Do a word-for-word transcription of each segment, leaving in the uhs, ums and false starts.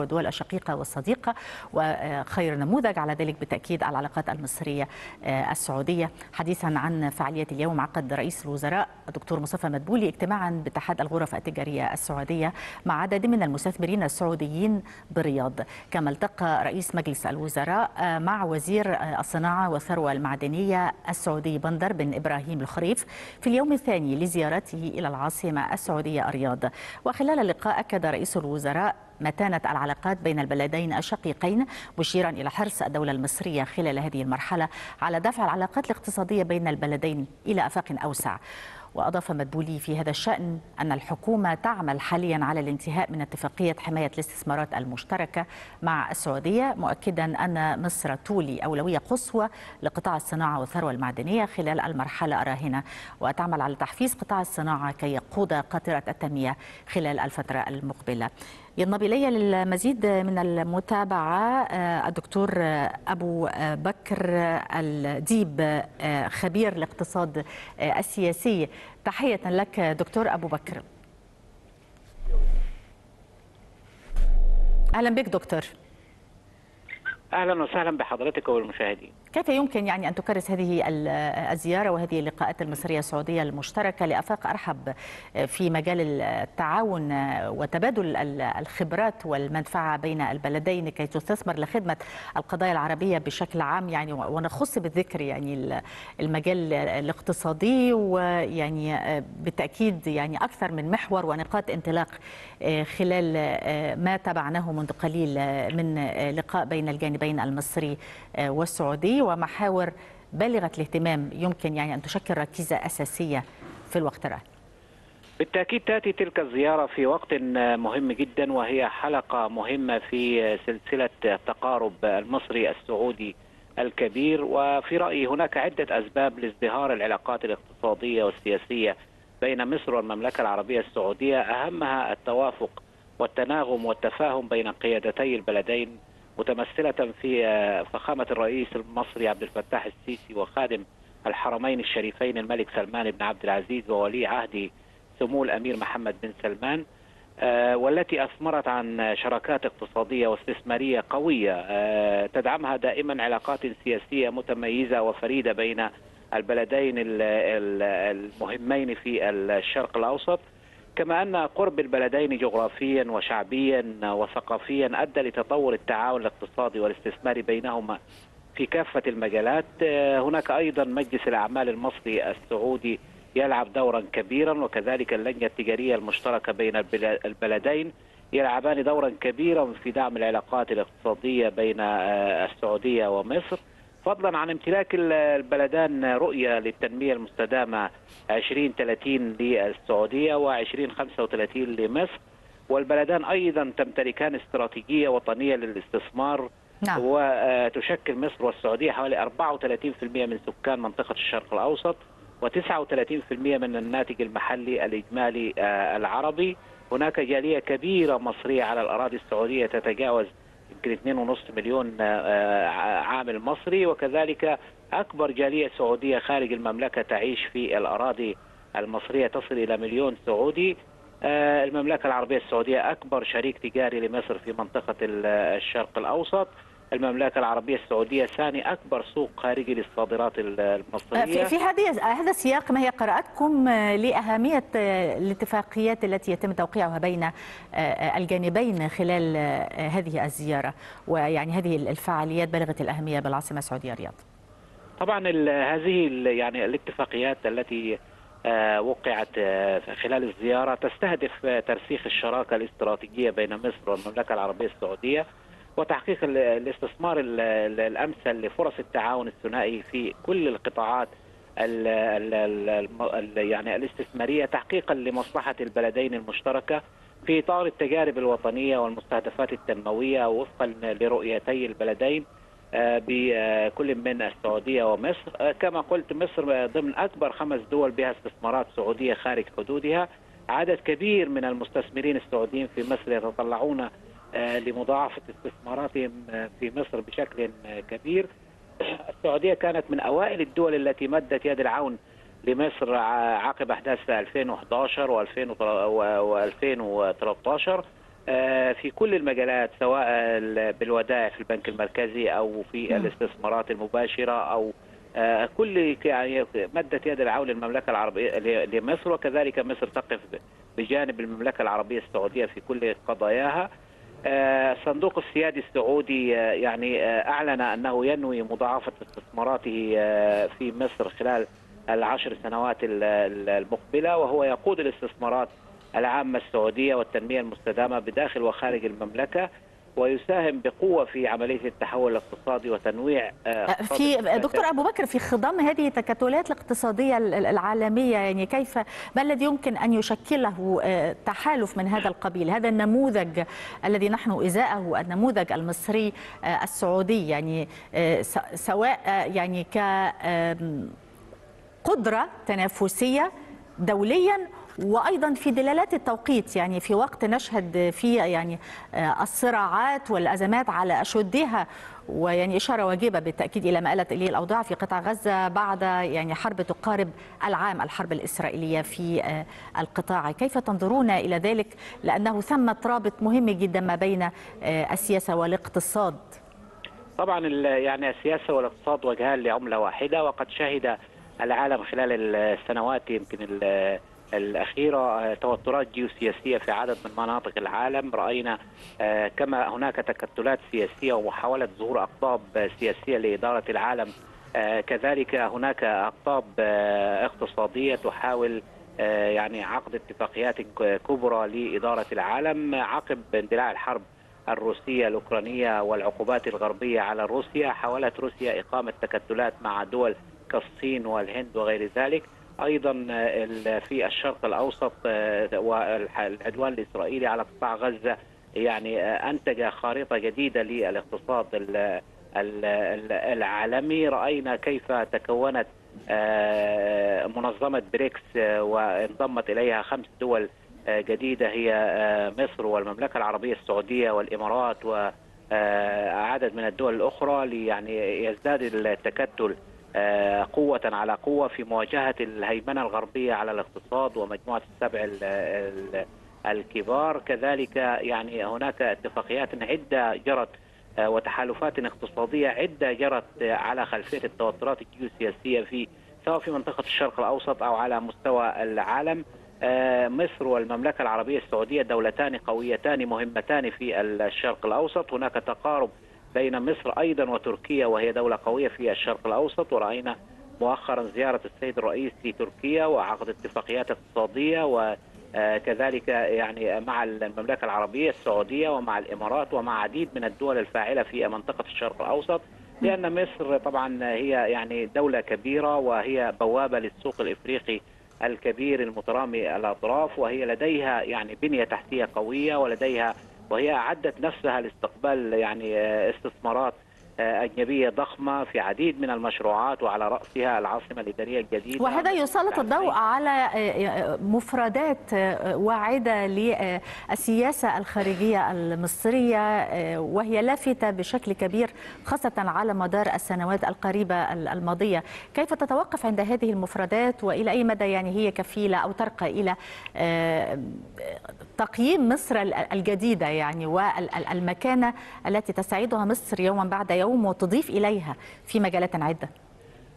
والدول الشقيقة والصديقة، وخير نموذج على ذلك بالتأكيد العلاقات المصرية السعودية. حديثا عن فعالية اليوم، عقد رئيس الوزراء الدكتور مصطفى مدبولي اجتماعا باتحاد الغرف التجارية السعودية مع عدد من المستثمرين السعوديين بالرياض، كما التقى رئيس مجلس الوزراء مع وزير الصناعة والثروة المعدنية السعودي بندر بن إبراهيم الخريف في اليوم الثاني لزيارته إلى العاصمة السعودية الرياض. وخلال اللقاء أكد رئيس الوزراء متانة العلاقات بين البلدين الشقيقين، مشيرا إلى حرص الدولة المصرية خلال هذه المرحلة على دفع العلاقات الاقتصادية بين البلدين إلى آفاق أوسع. وأضاف مدبولي في هذا الشأن أن الحكومة تعمل حاليا على الانتهاء من اتفاقية حماية الاستثمارات المشتركة مع السعودية، مؤكدا أن مصر تولي أولوية قصوى لقطاع الصناعة والثروة المعدنية خلال المرحلة الراهنة، وتعمل على تحفيز قطاع الصناعة كي يقود قطرة التنمية خلال الفترة المقبلة. ينضم إلي للمزيد من المتابعة الدكتور أبو بكر الديب، خبير الاقتصاد السياسي. تحية لك دكتور أبو بكر. أهلا بك دكتور. أهلا وسهلا بحضرتك والمشاهدين. كيف يمكن يعني أن تكرس هذه الزيارة وهذه اللقاءات المصرية السعودية المشتركة لأفاق أرحب في مجال التعاون وتبادل الخبرات والمنفعة بين البلدين كي تستثمر لخدمة القضايا العربية بشكل عام، يعني ونخص بالذكر يعني المجال الاقتصادي، ويعني بالتأكيد يعني أكثر من محور ونقاط انطلاق خلال ما تابعناه منذ قليل من لقاء بين الجانبين المصري والسعودي، ومحاور بالغة الاهتمام يمكن يعني أن تشكل ركيزة أساسية في الوقت الراهن. بالتأكيد تأتي تلك الزيارة في وقت مهم جدا، وهي حلقة مهمة في سلسلة التقارب المصري السعودي الكبير. وفي رأيي هناك عدة أسباب لازدهار العلاقات الاقتصادية والسياسية بين مصر والمملكة العربية السعودية، أهمها التوافق والتناغم والتفاهم بين قيادتي البلدين، متمثلة في فخامة الرئيس المصري عبد الفتاح السيسي وخادم الحرمين الشريفين الملك سلمان بن عبد العزيز وولي عهده سمو الأمير محمد بن سلمان، والتي أثمرت عن شراكات اقتصادية واستثمارية قوية تدعمها دائما علاقات سياسية متميزة وفريدة بين البلدين المهمين في الشرق الأوسط. كما أن قرب البلدين جغرافيا وشعبيا وثقافيا أدى لتطور التعاون الاقتصادي والاستثماري بينهما في كافة المجالات. هناك أيضا مجلس الأعمال المصري السعودي يلعب دورا كبيرا، وكذلك اللجنة التجارية المشتركة بين البلدين يلعبان دورا كبيرا في دعم العلاقات الاقتصادية بين السعودية ومصر، فضلا عن امتلاك البلدان رؤية للتنمية المستدامة عشرين ثلاثين للسعودية وعشرين خمسة وثلاثين لمصر، والبلدان أيضا تمتلكان استراتيجية وطنية للاستثمار. نعم. وتشكل مصر والسعودية حوالي أربعة وثلاثين بالمئة من سكان منطقة الشرق الأوسط وتسعة وثلاثين بالمئة من الناتج المحلي الإجمالي العربي. هناك جالية كبيرة مصرية على الأراضي السعودية تتجاوز يمكن اثنين ونصف مليون عامل مصري، وكذلك أكبر جالية سعودية خارج المملكة تعيش في الأراضي المصرية تصل إلى مليون سعودي. المملكة العربية السعودية أكبر شريك تجاري لمصر في منطقة الشرق الأوسط. المملكة العربية السعودية ثاني أكبر سوق خارجي للصادرات المصرية. في هذا السياق، ما هي قراءتكم لأهمية الاتفاقيات التي يتم توقيعها بين الجانبين خلال هذه الزيارة ويعني هذه الفعاليات بالغة الأهمية بالعاصمة السعودية الرياض؟ طبعا هذه يعني الاتفاقيات التي وقعت خلال الزيارة تستهدف ترسيخ الشراكة الاستراتيجية بين مصر والمملكة العربية السعودية، وتحقيق الاستثمار الأمثل لفرص التعاون الثنائي في كل القطاعات ال ال يعني الاستثمارية، تحقيقا لمصلحة البلدين المشتركة في إطار التجارب الوطنية والمستهدفات التنموية وفقا لرؤيتي البلدين بكل من السعودية ومصر. كما قلت، مصر ضمن أكبر خمس دول بها استثمارات سعودية خارج حدودها. عدد كبير من المستثمرين السعوديين في مصر يتطلعون لمضاعفة استثماراتهم في مصر بشكل كبير. السعودية كانت من أوائل الدول التي مدت يد العون لمصر عقب أحداث ألفين وأحد عشر و ألفين وثلاثة عشر، في كل المجالات، سواء بالودائع في البنك المركزي أو في الاستثمارات المباشرة أو كل، يعني مدت يد العون للمملكة العربية لمصر، وكذلك مصر تقف بجانب المملكة العربية السعودية في كل قضاياها. صندوق السيادي السعودي يعني أعلن أنه ينوي مضاعفة استثماراته في مصر خلال العشر سنوات المقبلة، وهو يقود الاستثمارات العامة السعودية والتنمية المستدامة بداخل وخارج المملكة، ويساهم بقوة في عملية التحول الاقتصادي وتنويع في دكتور أبو بكر في خضم هذه التكتلات الاقتصادية العالمية. يعني كيف، ما الذي يمكن أن يشكله تحالف من هذا القبيل، هذا النموذج الذي نحن إزاءه، النموذج المصري السعودي، يعني سواء يعني كقدرة تنافسية دوليا وأيضا في دلالات التوقيت، يعني في وقت نشهد فيه يعني الصراعات والأزمات على أشدها، ويعني إشارة واجبة بالتأكيد إلى ما قالت إليه الأوضاع في قطاع غزة بعد يعني حرب تقارب العام، الحرب الإسرائيلية في القطاع. كيف تنظرون إلى ذلك، لأنه ثمة رابط مهم جدا ما بين السياسة والاقتصاد؟ طبعا يعني السياسة والاقتصاد وجهان لعملة واحدة، وقد شهد العالم خلال السنوات يمكن الأخيرة توترات جيوسياسية في عدد من مناطق العالم. رأينا كما هناك تكتلات سياسية ومحاولة ظهور أقطاب سياسية لإدارة العالم، كذلك هناك أقطاب اقتصادية تحاول يعني عقد اتفاقيات كبرى لإدارة العالم عقب اندلاع الحرب الروسية الأوكرانية والعقوبات الغربية على روسيا. حاولت روسيا إقامة تكتلات مع دول كالصين والهند وغير ذلك. أيضا في الشرق الأوسط والعدوان الإسرائيلي على قطاع غزة يعني أنتج خريطة جديدة للاقتصاد العالمي. رأينا كيف تكونت منظمة بريكس وانضمت إليها خمس دول جديدة هي مصر والمملكة العربية السعودية والإمارات وعدد من الدول الأخرى، ليعني يزداد التكتل قوة على قوة في مواجهة الهيمنة الغربية على الاقتصاد ومجموعة السبع الكبار. كذلك يعني هناك اتفاقيات عدة جرت وتحالفات اقتصادية عدة جرت على خلفية التوترات الجيوسياسية في سواء في منطقة الشرق الأوسط أو على مستوى العالم. مصر والمملكة العربية السعودية دولتان قويتان مهمتان في الشرق الأوسط. هناك تقارب بين مصر أيضا وتركيا، وهي دولة قوية في الشرق الأوسط. ورأينا مؤخرا زيارة السيد الرئيس لتركيا وعقد اتفاقيات اقتصادية، وكذلك يعني مع المملكة العربية السعودية ومع الإمارات ومع عديد من الدول الفاعلة في منطقة الشرق الأوسط، لأن مصر طبعا هي يعني دولة كبيرة وهي بوابة للسوق الإفريقي الكبير المترامي الأطراف، وهي لديها يعني بنية تحتية قوية ولديها، وهي أعدت نفسها لاستقبال يعني استثمارات أجنبية ضخمة في عديد من المشروعات، وعلى رأسها العاصمة الإدارية الجديدة. وهذا يسلط الضوء على مفردات واعدة للسياسة الخارجية المصرية، وهي لافتة بشكل كبير خاصة على مدار السنوات القريبة الماضية. كيف تتوقف عند هذه المفردات، وإلى أي مدى يعني هي كفيلة أو ترقى إلى تقييم مصر الجديدة يعني والمكانة التي تسعدها مصر يوما بعد يوم وتضيف إليها في مجالات عدة؟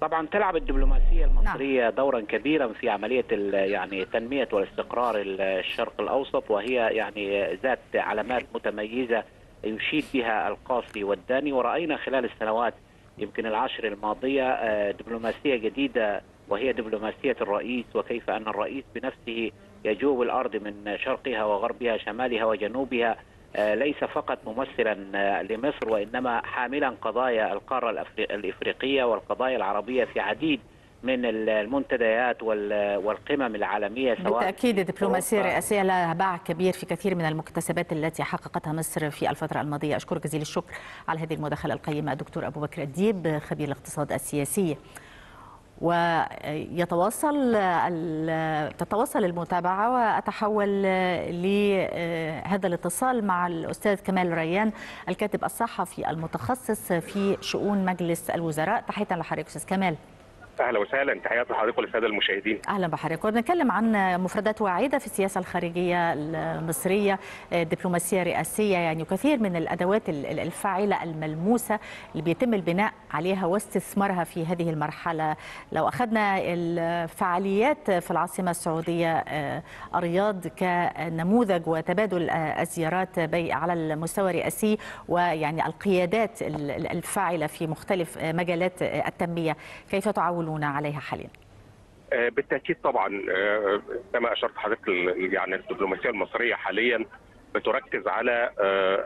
طبعا تلعب الدبلوماسية المصرية نعم. دورا كبيرا في عملية يعني تنمية والاستقرار الشرق الأوسط، وهي يعني ذات علامات متميزة يشيد بها القاصي والداني. ورأينا خلال السنوات يمكن العشر الماضية دبلوماسية جديدة، وهي دبلوماسية الرئيس، وكيف أن الرئيس بنفسه يجوب الأرض من شرقها وغربها شمالها وجنوبها، ليس فقط ممثلا لمصر وإنما حاملا قضايا القارة الإفريقية والقضايا العربية في عديد من المنتديات والقمم العالمية. سواء بالتأكيد الدبلوماسية الرئاسية لها باع كبير في كثير من المكتسبات التي حققتها مصر في الفترة الماضية. أشكرك جزيل الشكر على هذه المداخلة القيمة الدكتور أبو بكر الديب خبير الاقتصاد السياسي. ويتواصل تتواصل المتابعة، وأتحول لهذا الاتصال مع الأستاذ كمال ريان الكاتب الصحفي المتخصص في شؤون مجلس الوزراء. تحية لحضرتك أستاذ كمال. اهلا وسهلا، تحيات لحضرتك وللساده المشاهدين. اهلا بحضرتك. ونتكلم عن مفردات واعده في السياسه الخارجيه المصريه، دبلوماسيه رئاسيه، يعني كثير من الادوات الفاعله الملموسه اللي بيتم البناء عليها واستثمارها في هذه المرحله. لو اخذنا الفعاليات في العاصمه السعوديه الرياض كنموذج وتبادل الزيارات على المستوى الرئاسي ويعني القيادات الفاعله في مختلف مجالات التنميه، كيف تعولون عليها حاليا؟ بالتاكيد طبعا كما اشرت حضرتك، يعني الدبلوماسيه المصريه حاليا بتركز على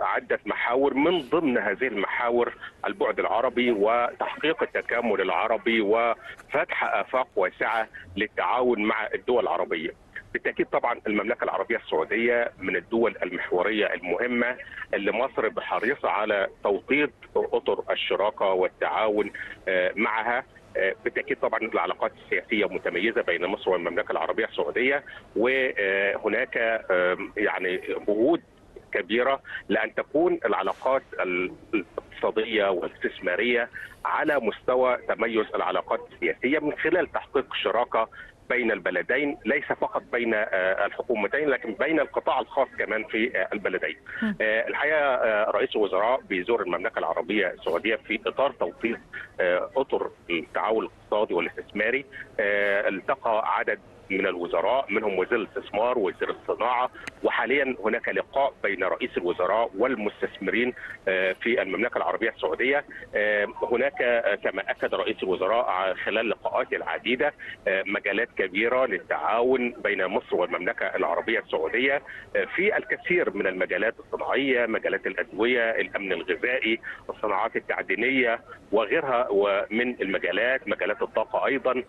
عده محاور، من ضمن هذه المحاور البعد العربي وتحقيق التكامل العربي وفتح افاق واسعه للتعاون مع الدول العربيه. بالتاكيد طبعا المملكه العربيه السعوديه من الدول المحوريه المهمه اللي مصر بحريصه على توطيد اطر الشراكه والتعاون معها. بالتاكيد طبعا العلاقات السياسيه متميزه بين مصر والمملكه العربيه السعوديه، وهناك يعني جهود كبيره لان تكون العلاقات الاقتصاديه والاستثماريه على مستوى تميز العلاقات السياسيه من خلال تحقيق شراكه بين البلدين، ليس فقط بين الحكومتين لكن بين القطاع الخاص كمان في البلدين. الحقيقه رئيس الوزراء بيزور المملكه العربيه السعوديه في اطار توطيد اطر التعاون الاقتصادي والاستثماري. التقى عدد من الوزراء، منهم وزير الاستثمار ووزير الصناعه، وحاليا هناك لقاء بين رئيس الوزراء والمستثمرين في المملكه العربيه السعوديه. هناك كما اكد رئيس الوزراء خلال لقاءاته العديده مجالات كبيره للتعاون بين مصر والمملكه العربيه السعوديه في الكثير من المجالات الصناعيه، مجالات الادويه، الامن الغذائي، الصناعات التعدينيه وغيرها ومن المجالات، مجالات الطاقه ايضا.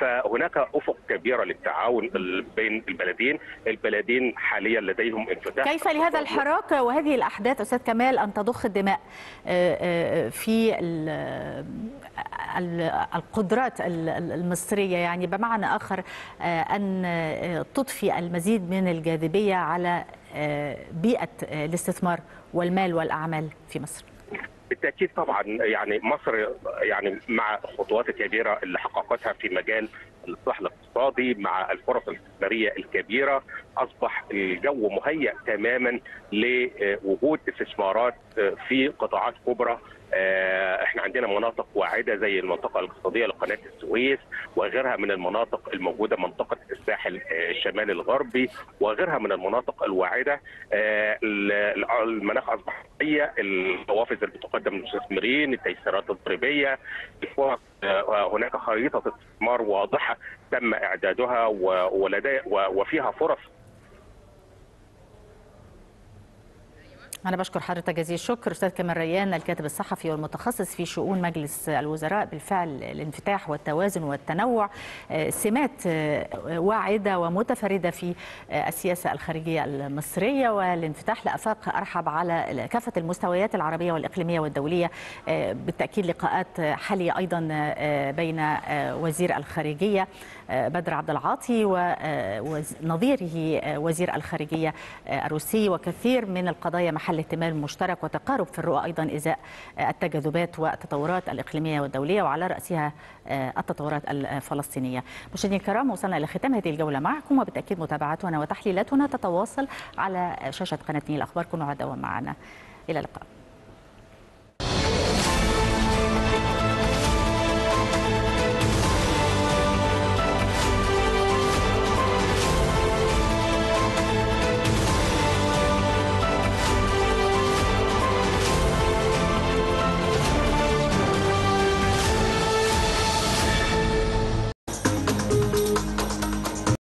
فهناك افق كبيره للتعاون بين البلدين، البلدين حاليا لديهم انفتاح. كيف لهذا الحراك وهذه الأحداث أستاذ كمال أن تضخ الدماء في القدرات المصرية، يعني بمعنى آخر أن تضفي المزيد من الجاذبية على بيئة الاستثمار والمال والأعمال في مصر؟ بالتاكيد طبعا، يعني مصر يعني مع الخطوات الكبيره اللي حققتها في مجال الاصلاح الاقتصادي مع الفرص الاستثماريه الكبيره، اصبح الجو مهيئ تماما لوجود استثمارات في قطاعات كبرى. احنا عندنا مناطق واعده زي المنطقه الاقتصاديه لقناه السويس وغيرها من المناطق الموجوده، منطقه الساحل الشمالي الغربي وغيرها من المناطق الواعده. المناخ اصبح مهيئ، الحوافز اللي بتقدم للمستثمرين، التيسيرات الضريبيه، هناك خريطه استثمار واضحه تم اعدادها وفيها فرص. أنا بشكر حضرتك جزيل الشكر أستاذ كمال ريان الكاتب الصحفي والمتخصص في شؤون مجلس الوزراء. بالفعل الانفتاح والتوازن والتنوع سمات واعدة ومتفردة في السياسة الخارجية المصرية، والانفتاح لأفاق أرحب على كافة المستويات العربية والإقليمية والدولية. بالتأكيد لقاءات حالية أيضا بين وزير الخارجية بدر عبد العاطي ونظيره وزير الخارجية الروسي، وكثير من القضايا محل اهتمام مشترك وتقارب في الرؤى أيضا إزاء التجاذبات والتطورات الإقليمية والدولية، وعلى رأسها التطورات الفلسطينية. مشاهدينا الكرام، وصلنا إلى ختام هذه الجولة معكم، وبالتأكيد متابعتنا وتحليلاتنا تتواصل على شاشة قناة النيل. أخباركم وعدوا معنا، إلى اللقاء.